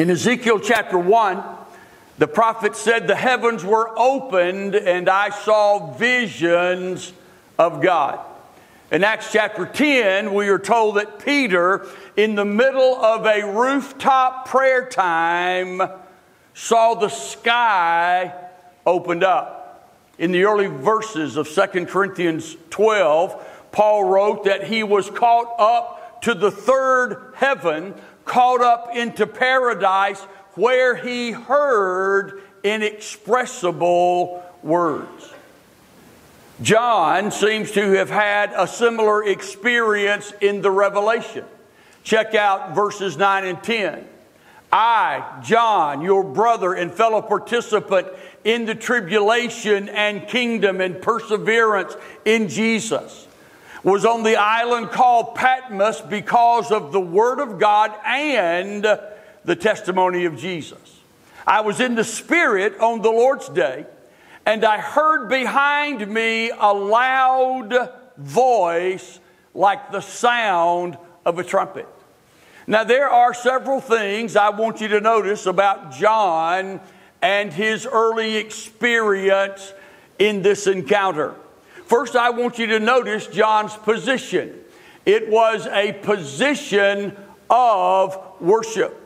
In Ezekiel chapter 1, the prophet said, "The heavens were opened, and I saw visions of God." In Acts chapter 10, we are told that Peter, in the middle of a rooftop prayer time, saw the sky opened up. In the early verses of 2 Corinthians 12, Paul wrote that he was caught up to the third heaven, caught up into paradise, where he heard inexpressible words. John seems to have had a similar experience in the Revelation. Check out verses 9 and 10. "I, John, your brother and fellow participant in the tribulation and kingdom and perseverance in Jesus, was on the island called Patmos because of the word of God and the testimony of Jesus. I was in the Spirit on the Lord's day, and I heard behind me a loud voice like the sound of a trumpet." Now, there are several things I want you to notice about John and his early experience in this encounter. First, I want you to notice John's position. It was a position of worship.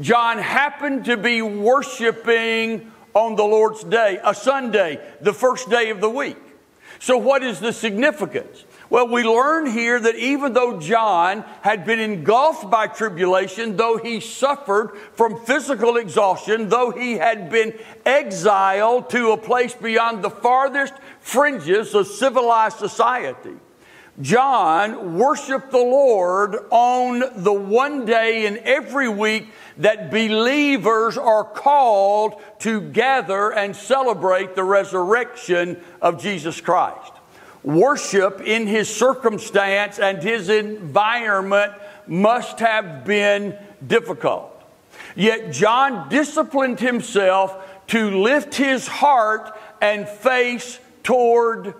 John happened to be worshiping on the Lord's day, a Sunday, the first day of the week. So what is the significance? Well, we learn here that even though John had been engulfed by tribulation, though he suffered from physical exhaustion, though he had been exiled to a place beyond the farthest fringes of civilized society, John worshiped the Lord on the one day in every week that believers are called to gather and celebrate the resurrection of Jesus Christ. Worship in his circumstance and his environment must have been difficult. Yet John disciplined himself to lift his heart and face toward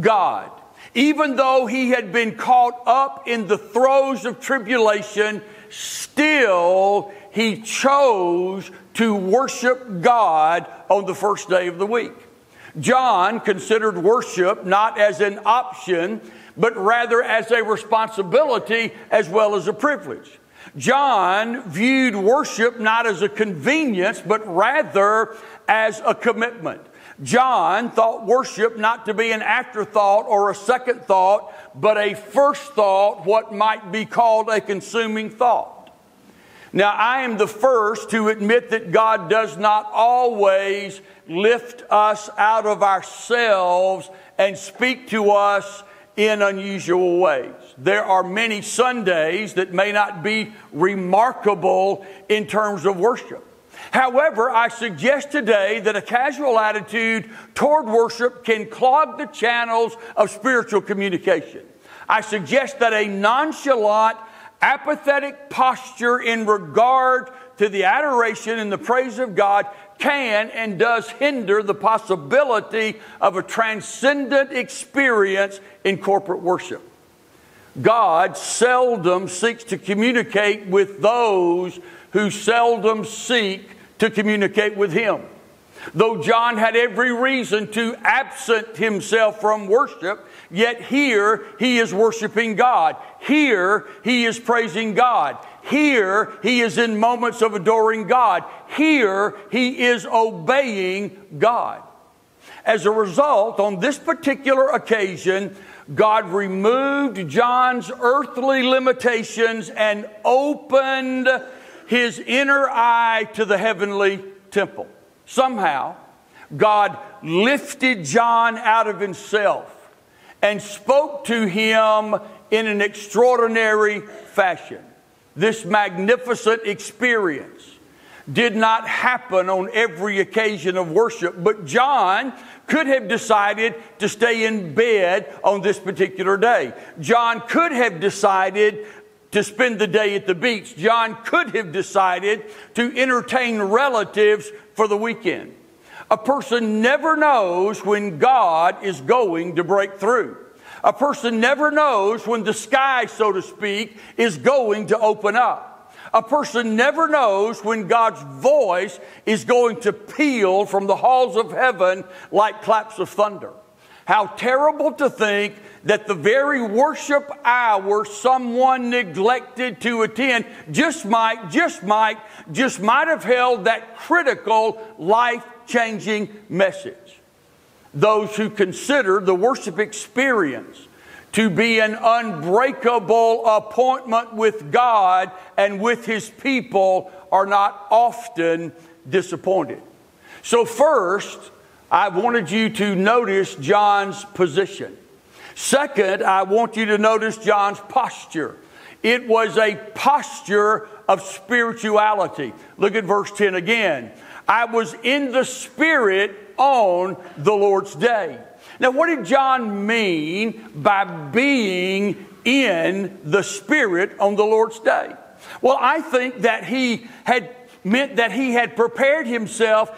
God. Even though he had been caught up in the throes of tribulation, still he chose to worship God on the first day of the week. John considered worship not as an option, but rather as a responsibility as well as a privilege. John viewed worship not as a convenience, but rather as a commitment. John thought worship not to be an afterthought or a second thought, but a first thought, what might be called a consuming thought. Now, I am the first to admit that God does not always lift us out of ourselves and speak to us in unusual ways. There are many Sundays that may not be remarkable in terms of worship. However, I suggest today that a casual attitude toward worship can clog the channels of spiritual communication. I suggest that a nonchalant, apathetic posture in regard to the adoration and the praise of God can and does hinder the possibility of a transcendent experience in corporate worship. God seldom seeks to communicate with those who seldom seek to communicate with him. Though John had every reason to absent himself from worship, yet here he is worshiping God. Here he is praising God. Here he is in moments of adoring God. Here he is obeying God. As a result, on this particular occasion, God removed John's earthly limitations and opened his inner eye to the heavenly temple. Somehow, God lifted John out of himself and spoke to him in an extraordinary fashion. This magnificent experience did not happen on every occasion of worship, but John could have decided to stay in bed on this particular day. John could have decided to spend the day at the beach. John could have decided to entertain relatives for the weekend. A person never knows when God is going to break through. A person never knows when the sky, so to speak, is going to open up. A person never knows when God's voice is going to peal from the halls of heaven like claps of thunder. How terrible to think that the very worship hour someone neglected to attend just might have held that critical, life-changing message. Those who consider the worship experience to be an unbreakable appointment with God and with His people are not often disappointed. So first, I wanted you to notice John's position. Second, I want you to notice John's posture. It was a posture of spirituality. Look at verse 10 again. I was in the Spirit on the Lord's day. Now, what did John mean by being in the Spirit on the Lord's day? Well, I think that he had meant that he had prepared himself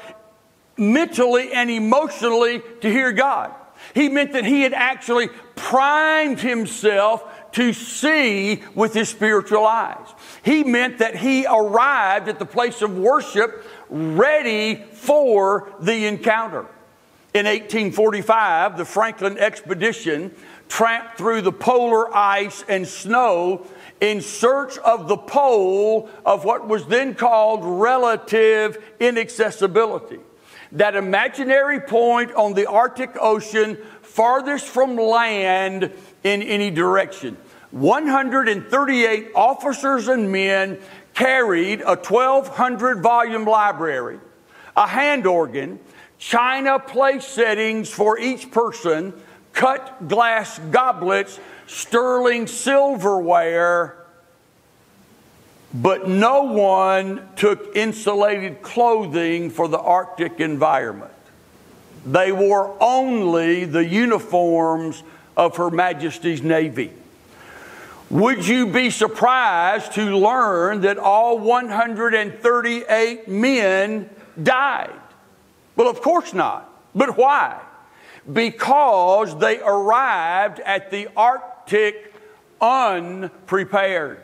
mentally and emotionally to hear God. He meant that he had actually primed himself to see with his spiritual eyes. He meant that he arrived at the place of worship ready for the encounter. In 1845, the Franklin expedition tramped through the polar ice and snow in search of the pole of what was then called relative inaccessibility. That imaginary point on the Arctic Ocean farthest from land in any direction. 138 officers and men carried a 1,200-volume library, a hand organ, china place settings for each person, cut glass goblets, sterling silverware, but no one took insulated clothing for the Arctic environment. They wore only the uniforms of Her Majesty's Navy. Would you be surprised to learn that all 138 men died? Well, of course not. But why? Because they arrived at the Arctic unprepared.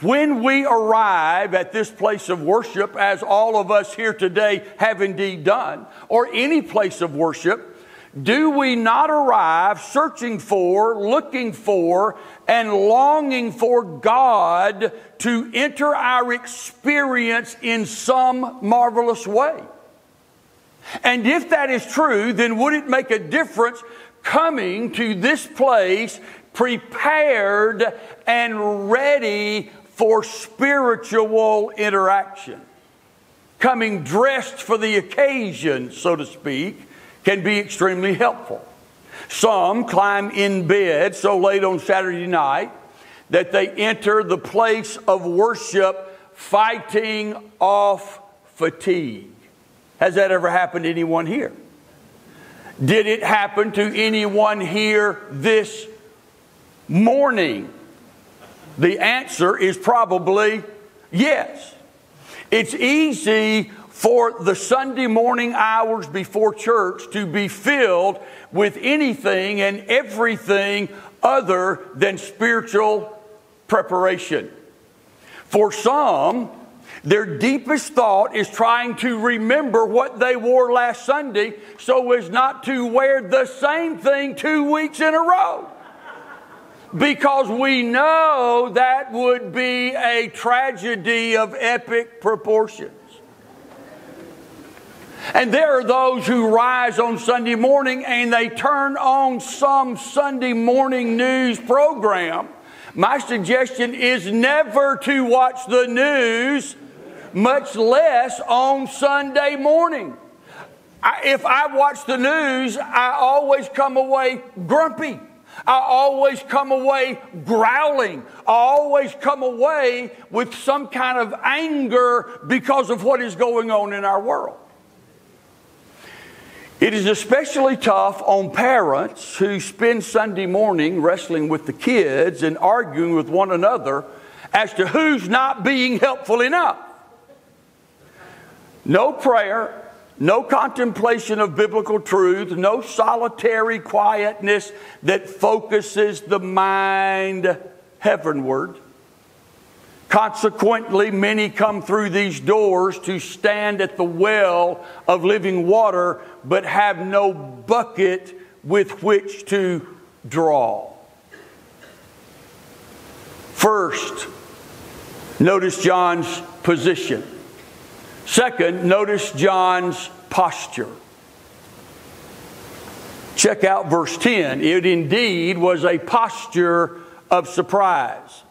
When we arrive at this place of worship, as all of us here today have indeed done, or any place of worship, do we not arrive searching for, looking for, and longing for God to enter our experience in some marvelous way? And if that is true, then would it make a difference coming to this place prepared and ready for spiritual interaction? Coming dressed for the occasion, so to speak, can be extremely helpful. Some climb in bed so late on Saturday night that they enter the place of worship fighting off fatigue. Has that ever happened to anyone here? Did it happen to anyone here this morning? The answer is probably yes. It's easy for the Sunday morning hours before church to be filled with anything and everything other than spiritual preparation. For some, their deepest thought is trying to remember what they wore last Sunday so as not to wear the same thing 2 weeks in a row. Because we know that would be a tragedy of epic proportions. And there are those who rise on Sunday morning and they turn on some Sunday morning news program. My suggestion is never to watch the news, much less on Sunday morning. If I watch the news, I always come away grumpy. I always come away growling. I always come away with some kind of anger because of what is going on in our world. It is especially tough on parents who spend Sunday morning wrestling with the kids and arguing with one another as to who's not being helpful enough. No prayer. No contemplation of biblical truth, no solitary quietness that focuses the mind heavenward. Consequently, many come through these doors to stand at the well of living water, but have no bucket with which to draw. First, notice John's position. Second, notice John's posture. Check out verse 10. It indeed was a posture of surprise.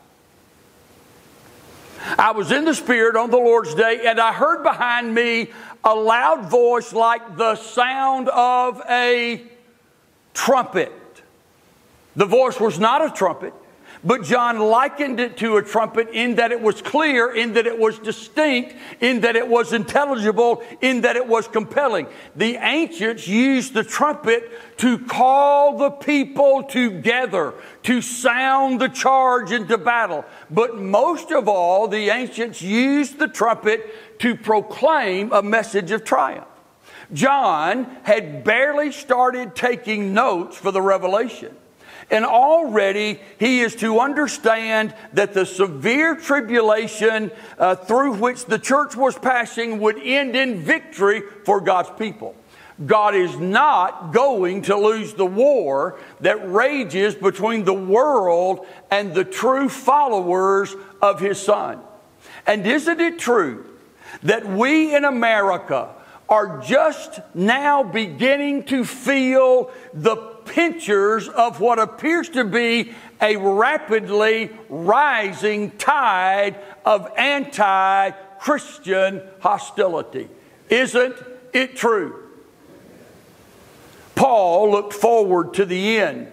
I was in the Spirit on the Lord's day, and I heard behind me a loud voice like the sound of a trumpet. The voice was not a trumpet, but John likened it to a trumpet in that it was clear, in that it was distinct, in that it was intelligible, in that it was compelling. The ancients used the trumpet to call the people together, to sound the charge into battle. But most of all, the ancients used the trumpet to proclaim a message of triumph. John had barely started taking notes for the Revelation, and already he is to understand that the severe tribulation through which the church was passing would end in victory for God's people. God is not going to lose the war that rages between the world and the true followers of His Son. And isn't it true that we in America are just now beginning to feel the pinchers of what appears to be a rapidly rising tide of anti-Christian hostility? Isn't it true? Paul looked forward to the end,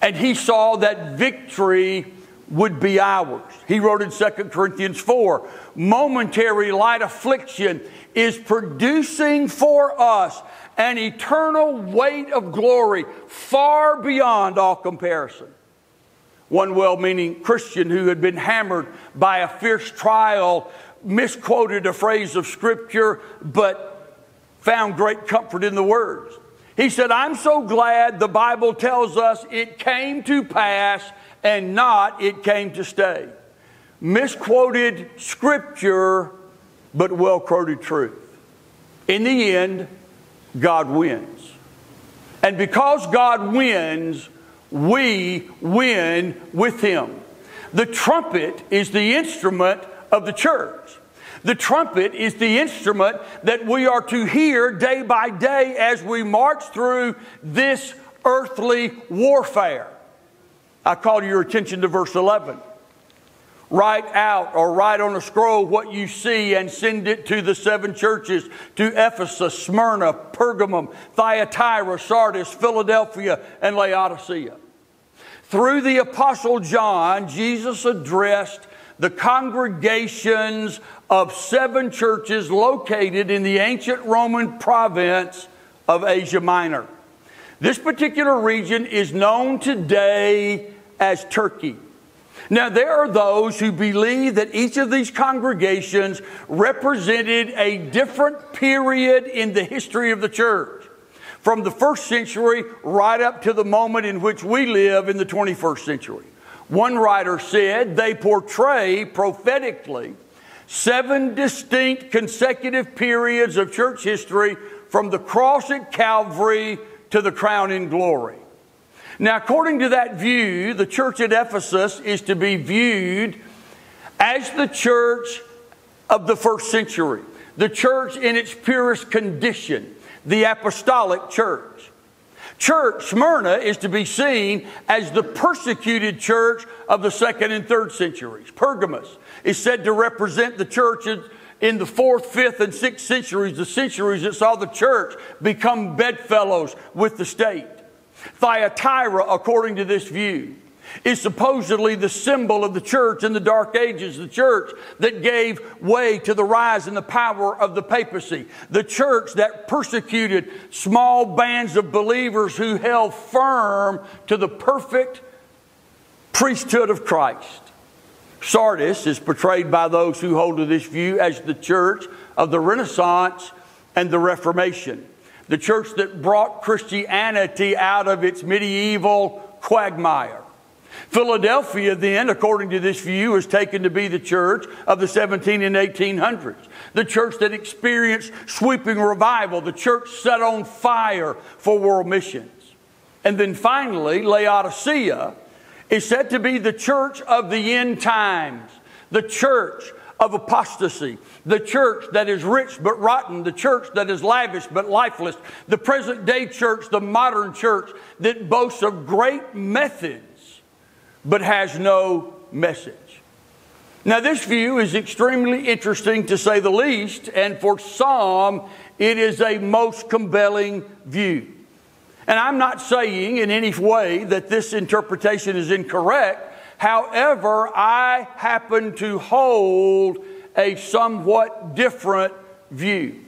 and he saw that victory would be ours. He wrote in 2 Corinthians 4, momentary light affliction is producing for us an eternal weight of glory far beyond all comparison. One well-meaning Christian who had been hammered by a fierce trial misquoted a phrase of Scripture, but found great comfort in the words. He said, I'm so glad the Bible tells us it came to pass and not it came to stay. Misquoted Scripture, but well-quoted truth. In the end, God wins. And because God wins, we win with Him. The trumpet is the instrument of the church. The trumpet is the instrument that we are to hear day by day as we march through this earthly warfare. I call your attention to verse 11. Write out or write on a scroll what you see and send it to the 7 churches, to Ephesus, Smyrna, Pergamum, Thyatira, Sardis, Philadelphia, and Laodicea. Through the Apostle John, Jesus addressed the congregations of 7 churches located in the ancient Roman province of Asia Minor. This particular region is known today as Turkey. Now, there are those who believe that each of these congregations represented a different period in the history of the church, from the 1st century right up to the moment in which we live in the 21st century. One writer said they portray prophetically 7 distinct consecutive periods of church history, from the cross at Calvary to the crown in glory. Now, according to that view, the church at Ephesus is to be viewed as the church of the 1st century, the church in its purest condition, the apostolic church. Church Smyrna is to be seen as the persecuted church of the 2nd and 3rd centuries. Pergamus is said to represent the churches in the 4th, 5th, and 6th centuries, the centuries that saw the church become bedfellows with the state. Thyatira, according to this view, is supposedly the symbol of the church in the Dark Ages, the church that gave way to the rise and the power of the papacy, the church that persecuted small bands of believers who held firm to the perfect priesthood of Christ. Sardis is portrayed by those who hold to this view as the church of the Renaissance and the Reformation, the church that brought Christianity out of its medieval quagmire. Philadelphia then, according to this view, is taken to be the church of the 1700s and 1800s. The church that experienced sweeping revival. The church set on fire for world missions. And then finally, Laodicea is said to be the church of the end times. The church of apostasy. The church that is rich but rotten. The church that is lavish but lifeless. The present day church, the modern church that boasts of great methods, but has no message. Now, this view is extremely interesting, to say the least, and for some, it is a most compelling view. And I'm not saying in any way that this interpretation is incorrect. However, I happen to hold a somewhat different view.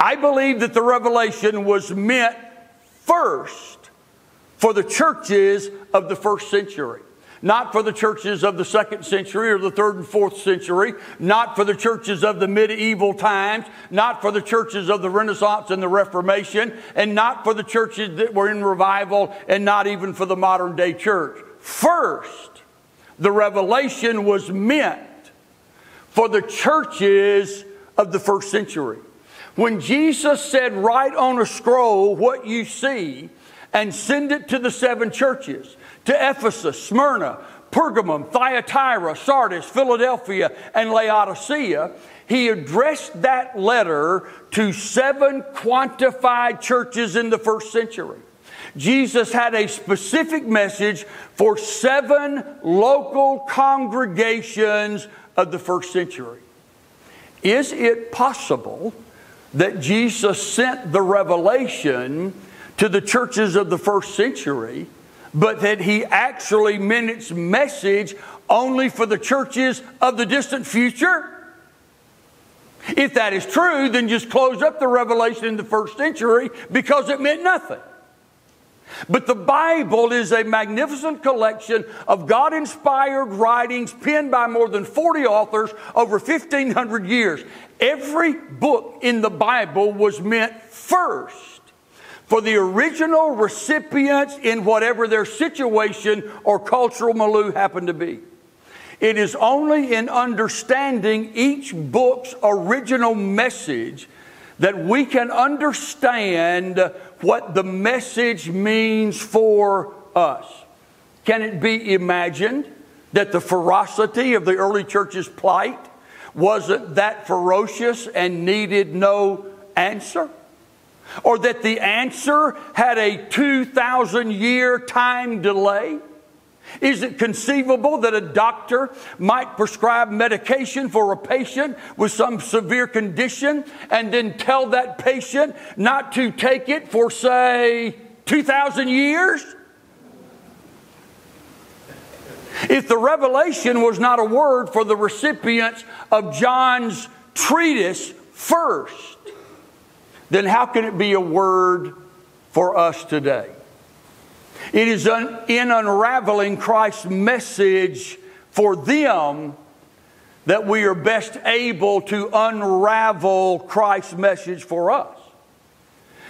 I believe that the revelation was meant first for the churches of the first century, not for the churches of the second century or the third and fourth century, not for the churches of the medieval times, not for the churches of the Renaissance and the Reformation, and not for the churches that were in revival, and not even for the modern day church. First, the revelation was meant for the churches of the first century. When Jesus said, "Write on a scroll what you see, and send it to the seven churches, to Ephesus, Smyrna, Pergamum, Thyatira, Sardis, Philadelphia, and Laodicea," he addressed that letter to seven quantified churches in the first century. Jesus had a specific message for seven local congregations of the first century. Is it possible that Jesus sent the revelation to the churches of the first century, but that he actually meant its message only for the churches of the distant future? If that is true, then just close up the revelation in the first century, because it meant nothing. But the Bible is a magnificent collection of God-inspired writings penned by more than 40 authors over 1,500 years. Every book in the Bible was meant first for the original recipients in whatever their situation or cultural milieu happened to be. It is only in understanding each book's original message that we can understand what the message means for us. Can it be imagined that the ferocity of the early church's plight wasn't that ferocious and needed no answer? Or that the answer had a 2,000-year time delay? Is it conceivable that a doctor might prescribe medication for a patient with some severe condition and then tell that patient not to take it for, say, 2,000 years? If the revelation was not a word for the recipients of John's treatise first, then how can it be a word for us today? It is in unraveling Christ's message for them that we are best able to unravel Christ's message for us.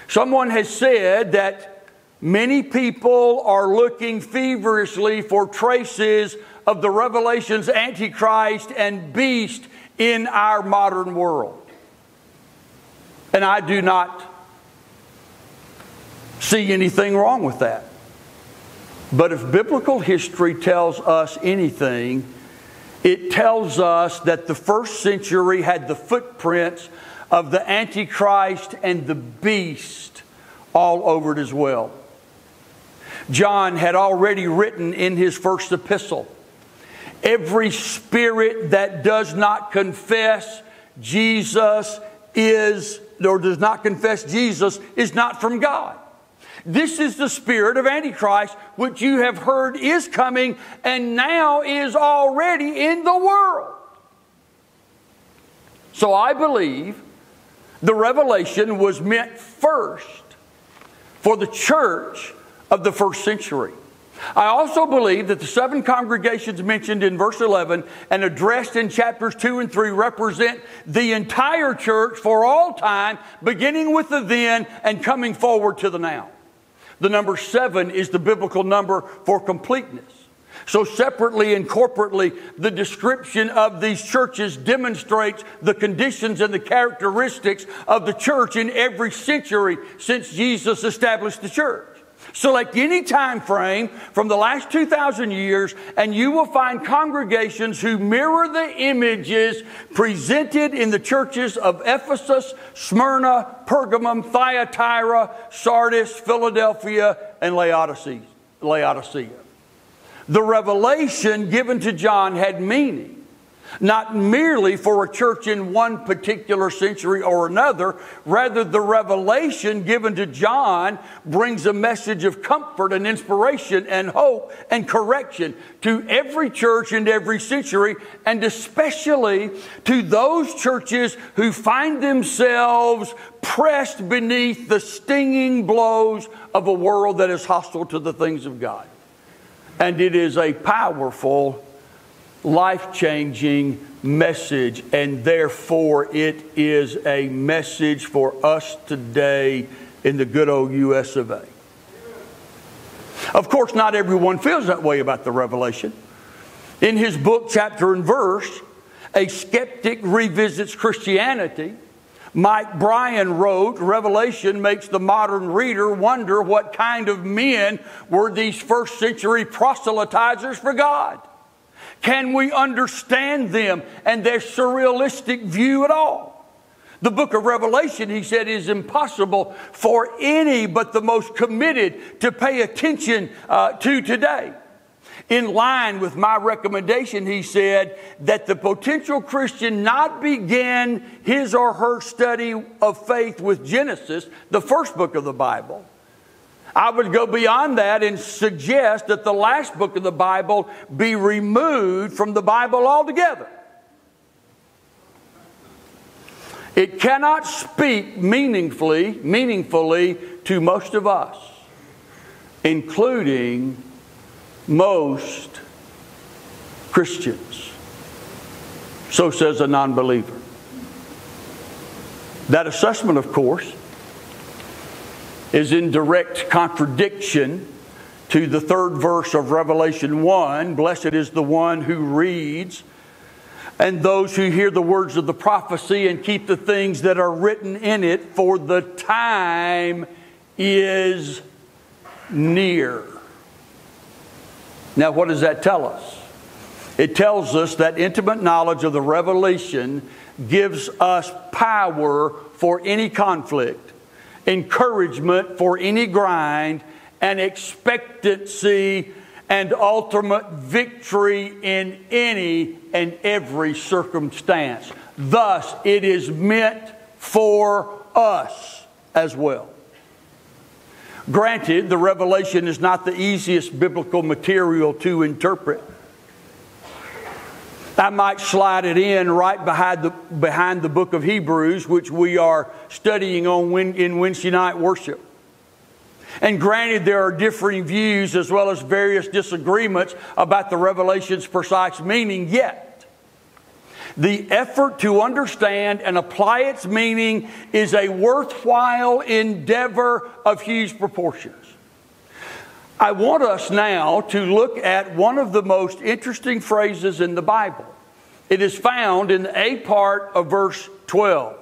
Someone has said that many people are looking feverishly for traces of the revelation's Antichrist and beast in our modern world. And I do not see anything wrong with that. But if biblical history tells us anything, it tells us that the first century had the footprints of the Antichrist and the beast all over it as well. John had already written in his first epistle, "Every spirit that does not confess Jesus is, or does not confess Jesus, is not from God. This is the spirit of Antichrist, which you have heard is coming and now is already in the world." So I believe the revelation was meant first for the church of the first century. I also believe that the seven congregations mentioned in verse 11 and addressed in chapters 2 and 3 represent the entire church for all time, beginning with the then and coming forward to the now. The number 7 is the biblical number for completeness. So separately and corporately, the description of these churches demonstrates the conditions and the characteristics of the church in every century since Jesus established the church. Select any time frame from the last 2,000 years and you will find congregations who mirror the images presented in the churches of Ephesus, Smyrna, Pergamum, Thyatira, Sardis, Philadelphia, and Laodicea. The revelation given to John had meaning, not merely for a church in one particular century or another. Rather, the revelation given to John brings a message of comfort and inspiration and hope and correction to every church and every century, and especially to those churches who find themselves pressed beneath the stinging blows of a world that is hostile to the things of God. And it is a powerful, life-changing message, and therefore it is a message for us today in the good old U.S. of A. Of course, not everyone feels that way about the Revelation. In his book, Chapter and Verse, A Skeptic Revisits Christianity, Mike Bryan wrote, Revelation makes the modern reader wonder what kind of men were these first century proselytizers for God. Can we understand them and their surrealistic view at all? The book of Revelation, he said, is impossible for any but the most committed to pay attention to today. In line with my recommendation, he said that the potential Christian not begin his or her study of faith with Genesis, the first book of the Bible. I would go beyond that and suggest that the last book of the Bible be removed from the Bible altogether. It cannot speak meaningfully to most of us, including most Christians. So says a non-believer. That assessment, of course, is in direct contradiction to the third verse of Revelation 1. Blessed is the one who reads, and those who hear the words of the prophecy and keep the things that are written in it, for the time is near. Now, what does that tell us? It tells us that intimate knowledge of the revelation gives us power for any conflict, encouragement for any grind, and expectancy and ultimate victory in any and every circumstance. Thus, it is meant for us as well. Granted, the Revelation is not the easiest biblical material to interpret. I might slide it in right behind the book of Hebrews, which we are studying in Wednesday night worship. And granted, there are differing views as well as various disagreements about the Revelation's precise meaning, yet the effort to understand and apply its meaning is a worthwhile endeavor of huge proportions. I want us now to look at one of the most interesting phrases in the Bible. It is found in a part of verse 12.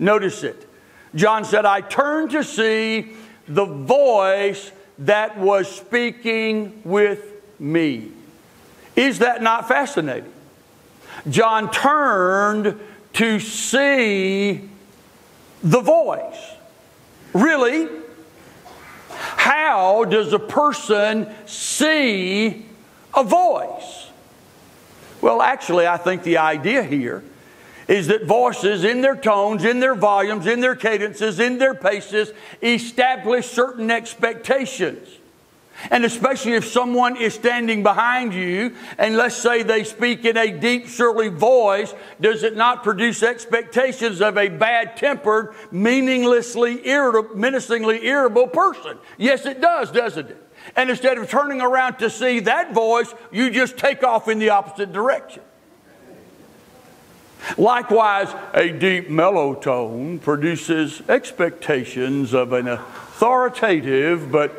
Notice it. John said, I turned to see the voice that was speaking with me. Is that not fascinating? John turned to see the voice. Really? How does a person see a voice? Well, actually, I think the idea here is that voices in their tones, in their volumes, in their cadences, in their paces, establish certain expectations. And especially if someone is standing behind you, and let's say they speak in a deep, surly voice, does it not produce expectations of a bad-tempered, menacingly irritable person? Yes, it does, doesn't it? And instead of turning around to see that voice, you just take off in the opposite direction. Likewise, a deep, mellow tone produces expectations of an authoritative but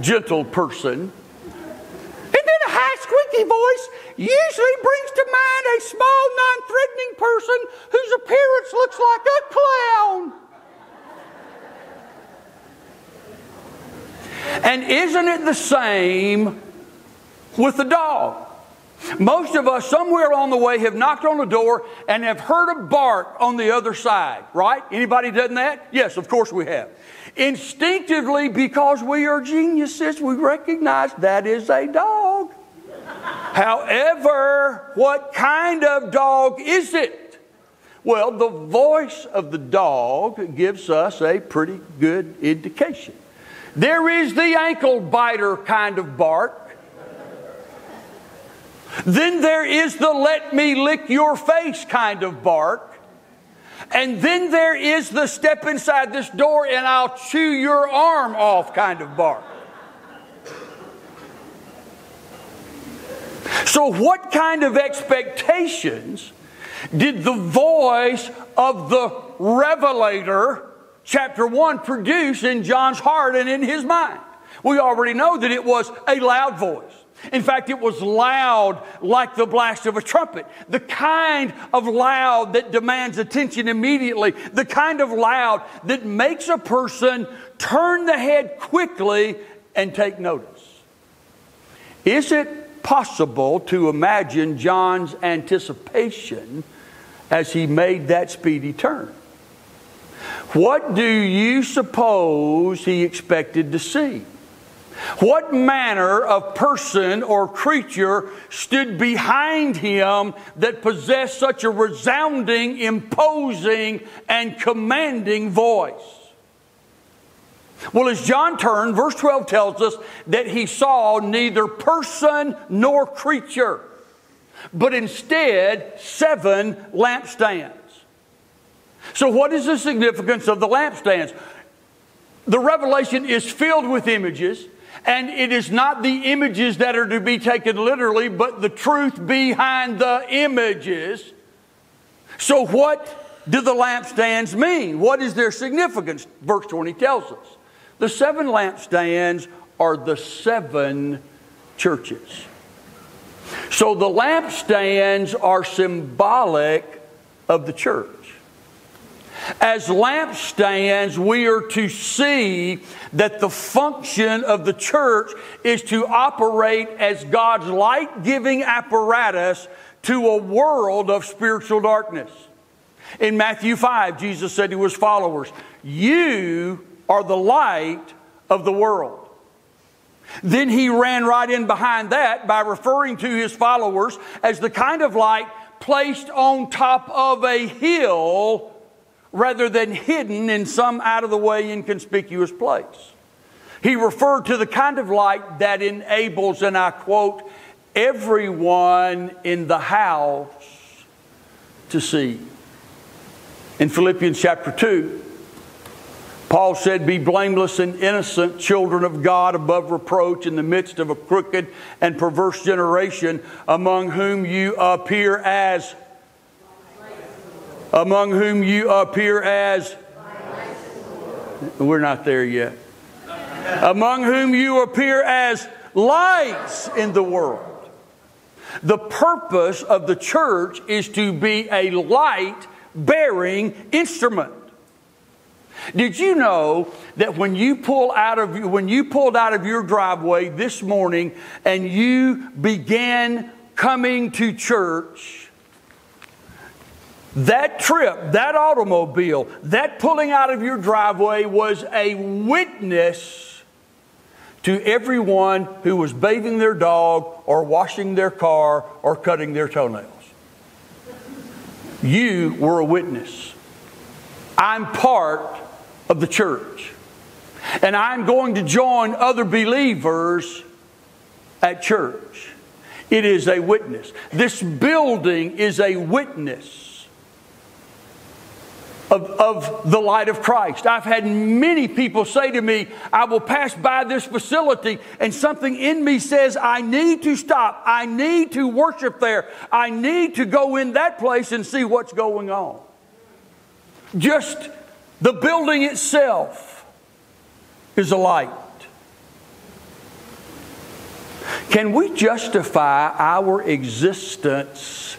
gentle person. And then a high, squeaky squeaky voice usually brings to mind a small, non-threatening person whose appearance looks like a clown. And isn't it the same with the dog? Most of us somewhere along the way have knocked on the door and have heard a bark on the other side, right? Anybody done that? Yes, of course we have. Instinctively, because we are geniuses, we recognize that is a dog. However, what kind of dog is it? Well, the voice of the dog gives us a pretty good indication. There is the ankle-biter kind of bark. Then there is the let-me-lick-your-face kind of bark. And then there is the step inside this door and I'll chew your arm off kind of bark. So what kind of expectations did the voice of the Revelator, chapter 1, produce in John's heart and in his mind? We already know that it was a loud voice. In fact, it was loud like the blast of a trumpet. The kind of loud that demands attention immediately. The kind of loud that makes a person turn the head quickly and take notice. Is it possible to imagine John's anticipation as he made that speedy turn? What do you suppose he expected to see? What manner of person or creature stood behind him that possessed such a resounding, imposing, and commanding voice? Well, as John turned, verse 12 tells us that he saw neither person nor creature, but instead 7 lampstands. So what is the significance of the lampstands? The revelation is filled with images. And it is not the images that are to be taken literally, but the truth behind the images. So what do the lampstands mean? What is their significance? Verse 20 tells us. The 7 lampstands are the 7 churches. So the lampstands are symbolic of the church. As lampstands, we are to see that the function of the church is to operate as God's light-giving apparatus to a world of spiritual darkness. In Matthew 5, Jesus said to his followers, "You are the light of the world." Then he ran right in behind that by referring to his followers as the kind of light placed on top of a hill rather than hidden in some out-of-the-way, inconspicuous place. He referred to the kind of light that enables, and I quote, everyone in the house to see. In Philippians chapter 2, Paul said, "Be blameless and innocent, children of God above reproach, in the midst of a crooked and perverse generation, among whom you appear as we're not there yet. Among whom you appear as lights in the world." The purpose of the church is to be a light-bearing instrument. Did you know that when you pulled out of your driveway this morning and you began coming to church, that trip, that automobile, that pulling out of your driveway was a witness to everyone who was bathing their dog or washing their car or cutting their toenails? You were a witness. I'm part of the church. And I'm going to join other believers at church. It is a witness. This building is a witness of the light of Christ. I've had many people say to me, "I will pass by this facility and something in me says I need to stop. I need to worship there. I need to go in that place and see what's going on." Just the building itself is a light. Can we justify our existence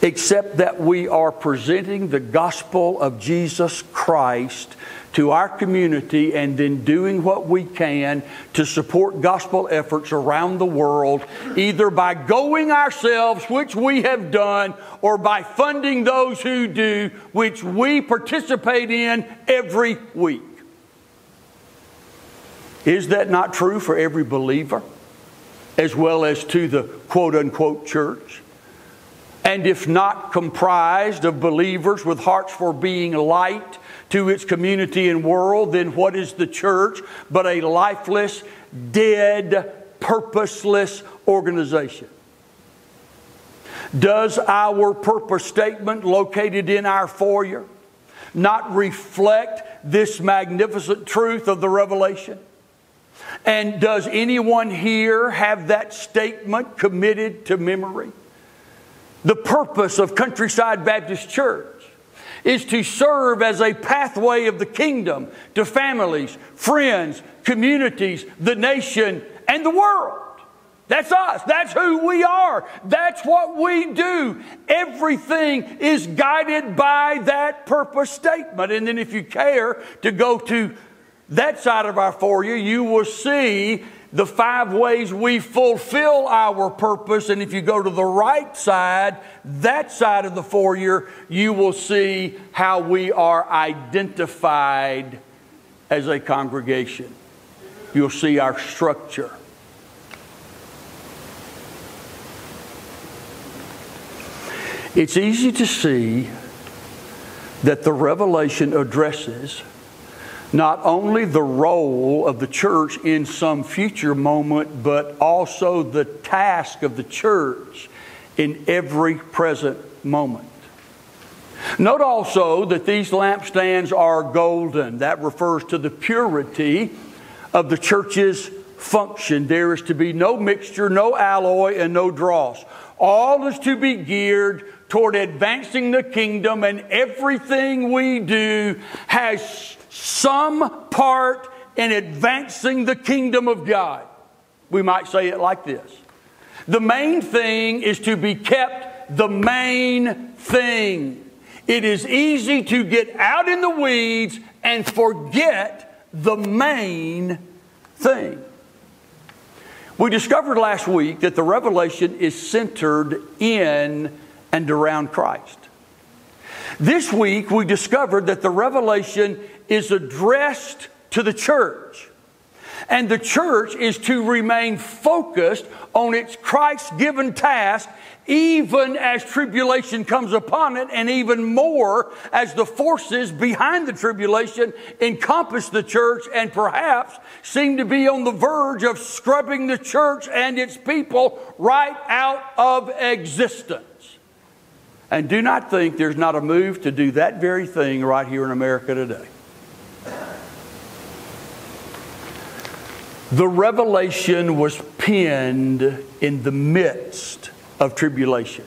except that we are presenting the gospel of Jesus Christ to our community and then doing what we can to support gospel efforts around the world, either by going ourselves, which we have done, or by funding those who do, which we participate in every week? Is that not true for every believer, as well as to the quote-unquote church? And if not comprised of believers with hearts for being light to its community and world, then what is the church but a lifeless, dead, purposeless organization? Does our purpose statement located in our foyer not reflect this magnificent truth of the Revelation? And does anyone here have that statement committed to memory? The purpose of Countryside Baptist Church is to serve as a pathway of the kingdom to families, friends, communities, the nation, and the world. That's us. That's who we are. That's what we do. Everything is guided by that purpose statement. And then if you care to go to that side of our foyer, you will see the 5 ways we fulfill our purpose. And if you go to the right side, that side of the foyer, you will see how we are identified as a congregation. You'll see our structure. It's easy to see that the Revelation addresses not only the role of the church in some future moment, but also the task of the church in every present moment. Note also that these lampstands are golden. That refers to the purity of the church's function. There is to be no mixture, no alloy, and no dross. All is to be geared toward advancing the kingdom, and everything we do has some part in advancing the kingdom of God. We might say it like this. The main thing is to be kept the main thing. It is easy to get out in the weeds and forget the main thing. We discovered last week that the Revelation is centered in and around Christ. This week we discovered that the Revelation is addressed to the church, and the church is to remain focused on its Christ-given task, even as tribulation comes upon it, and even more as the forces behind the tribulation encompass the church and perhaps seem to be on the verge of scrubbing the church and its people right out of existence. And do not think there's not a move to do that very thing right here in America today. The Revelation was penned in the midst of tribulation.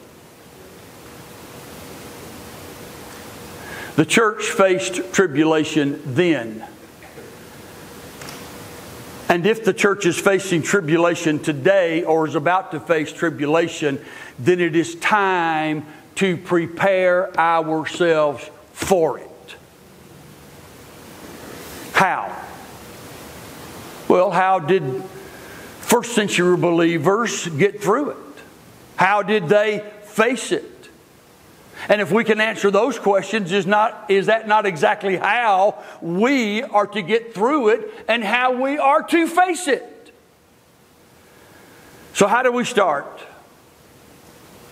The church faced tribulation then. And if the church is facing tribulation today or is about to face tribulation, then it is time to prepare ourselves for it. How? Well, how did first century believers get through it? How did they face it? And if we can answer those questions, is that not exactly how we are to get through it and how we are to face it? So how do we start?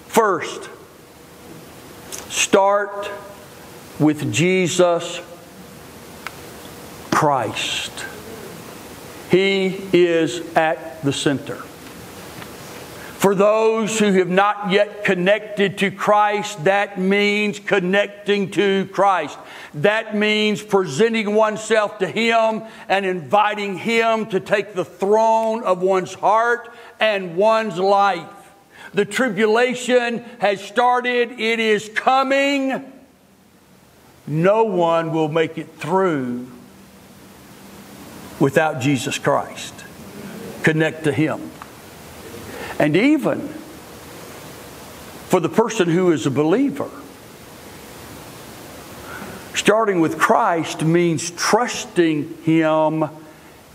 First, start with Jesus Christ. He is at the center. For those who have not yet connected to Christ, that means connecting to Christ. That means presenting oneself to Him and inviting Him to take the throne of one's heart and one's life. The tribulation has started. It is coming. No one will make it through without Jesus Christ. Connect to Him. and even for the person who is a believer. Starting with Christ means trusting Him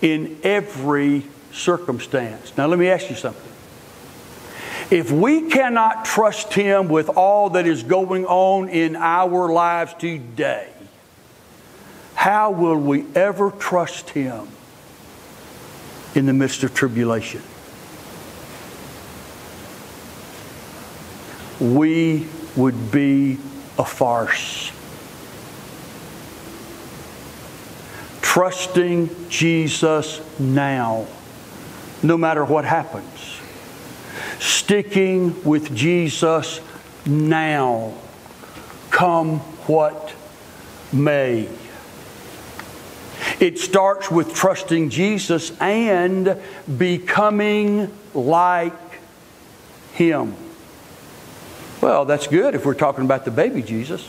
in every circumstance. Now let me ask you something. If we cannot trust Him with all that is going on in our lives today, how will we ever trust Him in the midst of tribulation? We would be a farce. Trusting Jesus now, no matter what happens. Sticking with Jesus now, come what may. It starts with trusting Jesus and becoming like Him. Well, that's good if we're talking about the baby Jesus.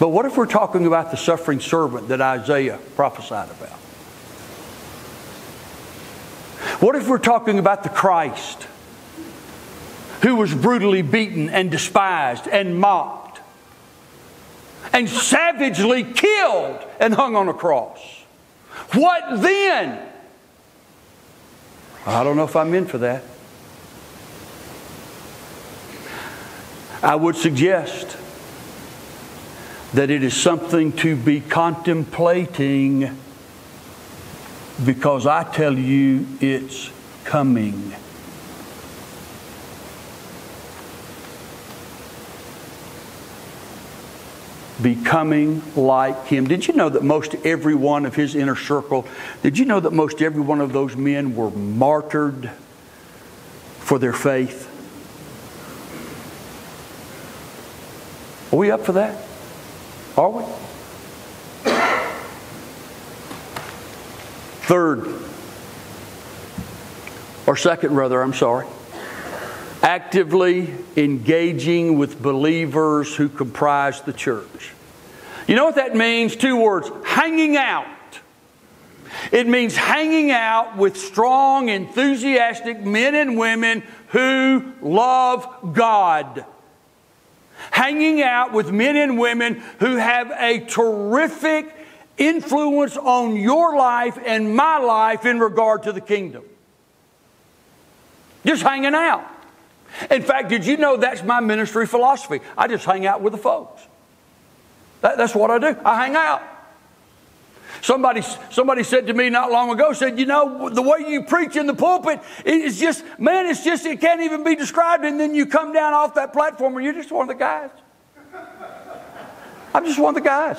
But what if we're talking about the suffering servant that Isaiah prophesied about? What if we're talking about the Christ who was brutally beaten and despised and mocked and savagely killed and hung on a cross? What then? I don't know if I'm in for that. I would suggest that it is something to be contemplating, because I tell you it's coming. Becoming like Him. Did you know that most every one of His inner circle, did you know that most every one of those men were martyred for their faith? Are we up for that? Are we? Second, actively engaging with believers who comprise the church. You know what that means? Two words: hanging out. It means hanging out with strong, enthusiastic men and women who love God. Hanging out with men and women who have a terrific influence on your life and my life in regard to the kingdom. Just hanging out. In fact, did you know that's my ministry philosophy? I just hang out with the folks. That's what I do. I hang out. Somebody said to me not long ago, said, you know, the way you preach in the pulpit, it's just, man, it's just, it can't even be described. And then you come down off that platform and you're just one of the guys. I'm just one of the guys.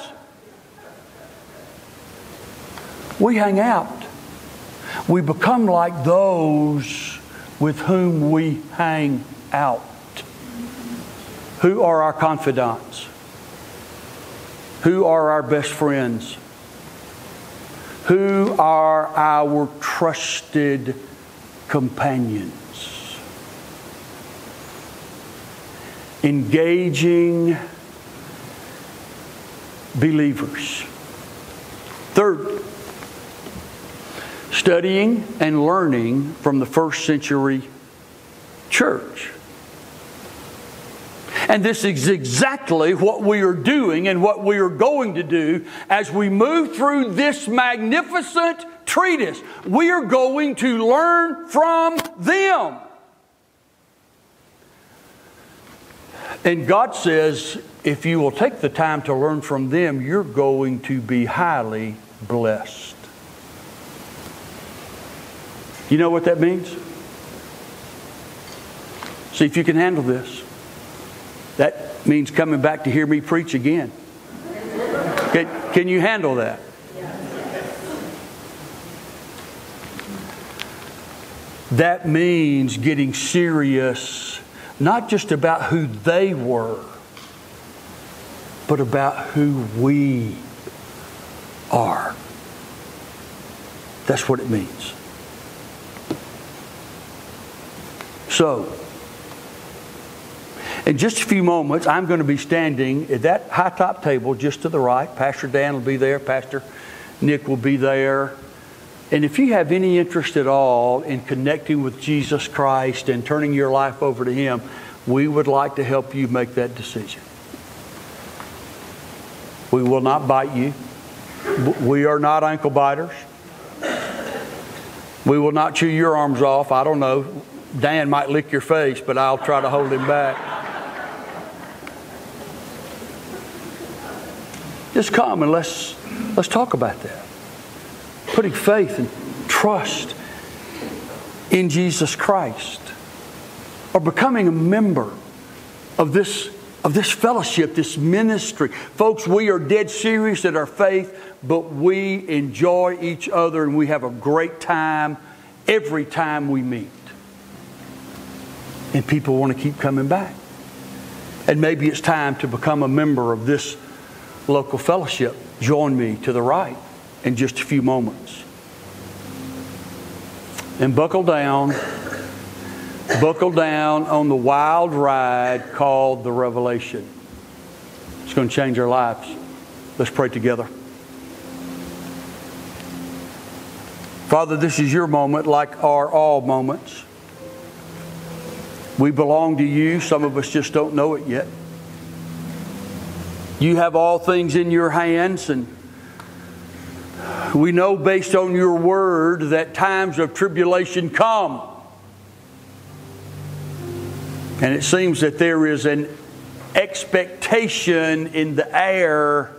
We hang out. We become like those with whom we hang out. Who are our confidants? Who are our best friends? Who are our trusted companions? Engaging believers. Third, studying and learning from the first century church. And this is exactly what we are doing and what we are going to do as we move through this magnificent treatise. We are going to learn from them. And God says, if you will take the time to learn from them, you're going to be highly blessed. You know what that means? See if you can handle this. That means coming back to hear me preach again. Can you handle that? That means getting serious, not just about who they were, but about who we are. That's what it means. So, in just a few moments, I'm going to be standing at that high top table just to the right. Pastor Dan will be there. Pastor Nick will be there. And if you have any interest at all in connecting with Jesus Christ and turning your life over to Him, we would like to help you make that decision. We will not bite you. We are not ankle biters. We will not chew your arms off. I don't know. Dan might lick your face, but I'll try to hold him back. Just come and let's talk about that. Putting faith and trust in Jesus Christ, or becoming a member of this fellowship, this ministry. Folks, we are dead serious at our faith, but we enjoy each other and we have a great time every time we meet. And people want to keep coming back. And maybe it's time to become a member of this local fellowship. Join me to the right in just a few moments. And buckle down on the wild ride called the Revelation. It's going to change our lives. Let's pray together. Father, this is your moment, like our all moments. We belong to you. Some of us just don't know it yet. You have all things in your hands, and we know based on your word that times of tribulation come. And it seems that there is an expectation in the air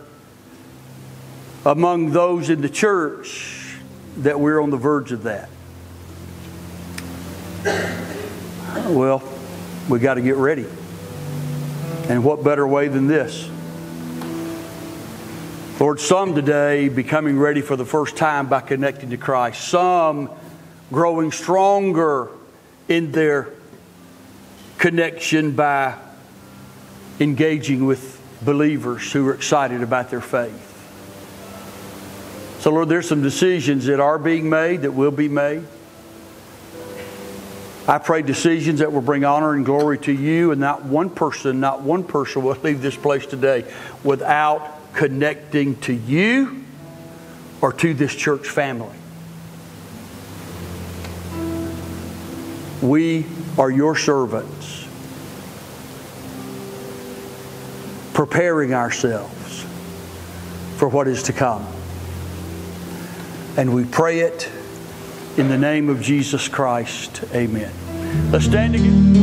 among those in the church that we're on the verge of that. Well, we got to get ready. And what better way than this? Lord, some today becoming ready for the first time by connecting to Christ. Some growing stronger in their connection by engaging with believers who are excited about their faith. So, Lord, there's some decisions that are being made, that will be made. I pray decisions that will bring honor and glory to you, and not one person will leave this place today without connecting to you or to this church family. We are your servants, preparing ourselves for what is to come. And we pray it in the name of Jesus Christ. Amen. Let's stand again.